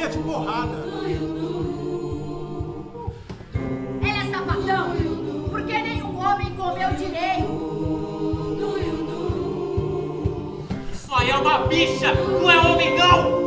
Maria de porrada. Ele é sapatão, porque nenhum homem comeu direito. Isso aí é uma bicha, não é homem não!